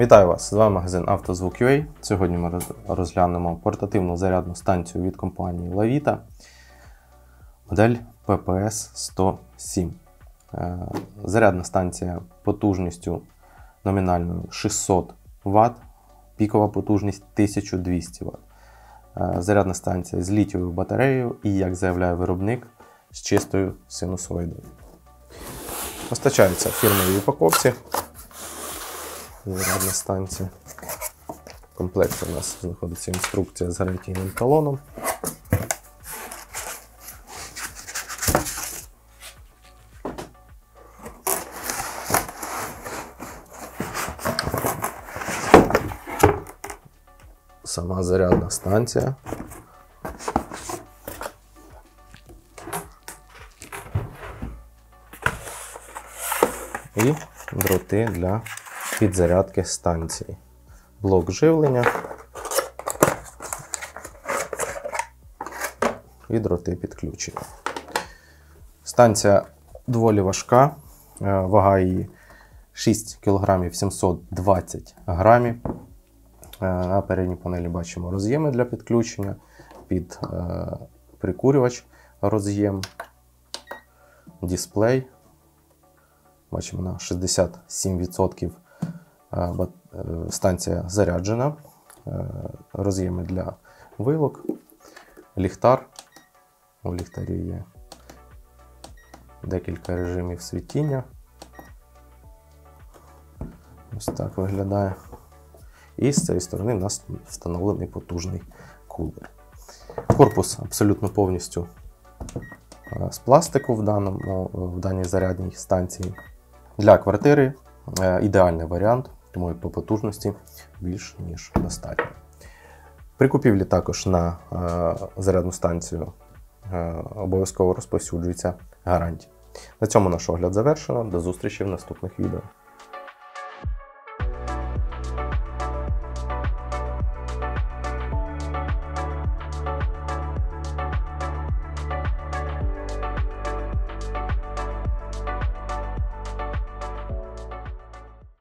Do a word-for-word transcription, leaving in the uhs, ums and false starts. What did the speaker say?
Вітаю вас! З вами магазин Автозвук.ua. Сьогодні ми розглянемо портативну зарядну станцію від компанії Lavita, модель пі пі ес сто сім. Зарядна станція потужністю номінальною шістсот ватт, пікова потужність тисяча двісті ватт. Зарядна станція з літієвою батареєю і, як заявляє виробник, з чистою синусоїдою. Постачається в фірмовій упаковці. Зарядна станція. В комплекті у нас знаходиться інструкція з гарантійним талоном. Сама зарядна станція. І дроти для підзарядки станції. Блок живлення і дроти підключення. Станція доволі важка, вага її шість кілограмів сімсот двадцять грамів. На передній панелі бачимо роз'єми для підключення, під прикурювач роз'єм, дисплей. Бачимо, на шістдесят сім відсотків станція заряджена, роз'єми для вилок, ліхтар. У ліхтарі є декілька режимів світіння. Ось так виглядає. І з цієї сторони в нас встановлений потужний кулер. Корпус абсолютно повністю з пластику в, даному, в даній зарядній станції. Для квартири ідеальний варіант, тому і по потужності більш ніж достатньо. При купівлі також на зарядну станцію обов'язково розповсюджується гарантія. На цьому наш огляд завершено. До зустрічі в наступних відео.